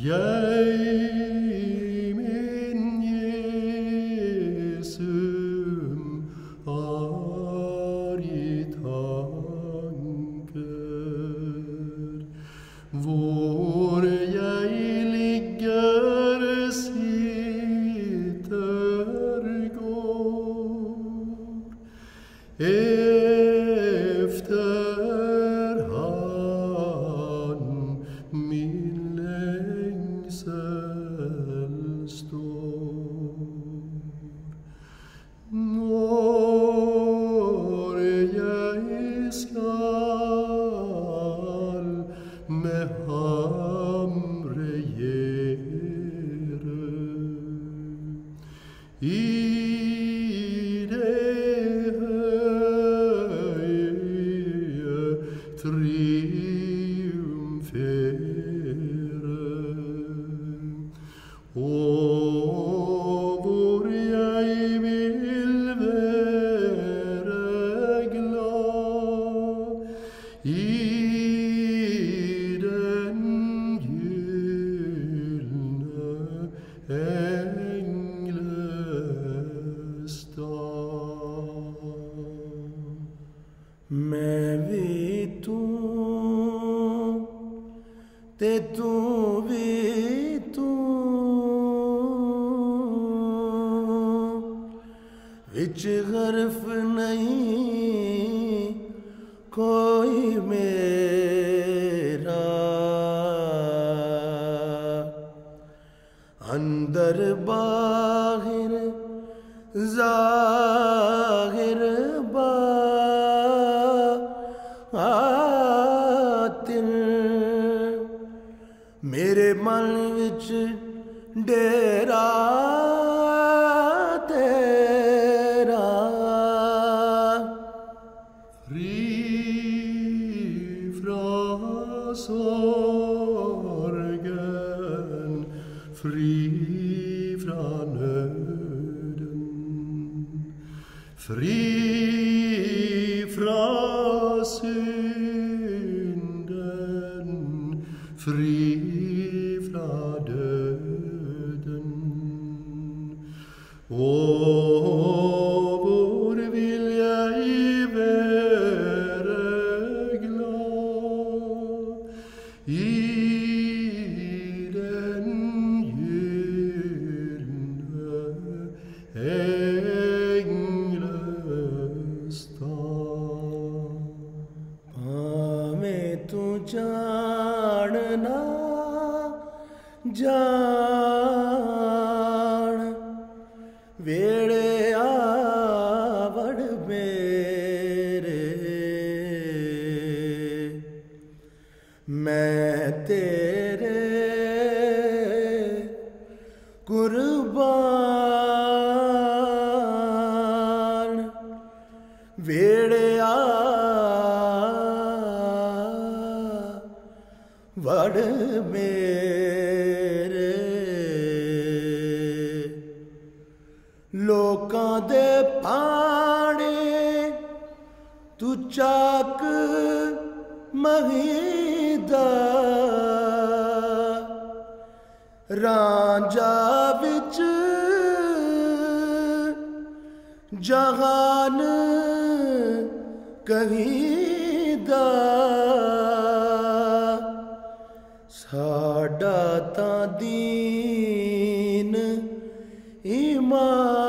Jeg, min Jesum, i tanker, hvor jeg ligger, sitter, går, efter han, min når jeg skal med ham regjere i det høye triumfere. I den gyldne englestad. Me vito, te tu vito, vich harf nahi koi mera andar zahir baatin mere man vich dera tera sorgen, fri fra nøden, fri fra synden, fri fra døden. Åh, hvor vil jeg være glad i den gyldne englestad. Pame tu jaanna jaan vede aavad mere main tere qurban vede aavad mere ਲੋਕਾਂ ਦੇ ਪਾੜੇ ਤੂੰ ਚਾਕ ਮਹੀਦਾ ਰਾਂਝਾ ਵਿੱਚ ਜਹਾਨ ਕਹੀਦਾ ਸਾਡਾ ਤਾਂ ਦੀਨ ਇਮਾਨ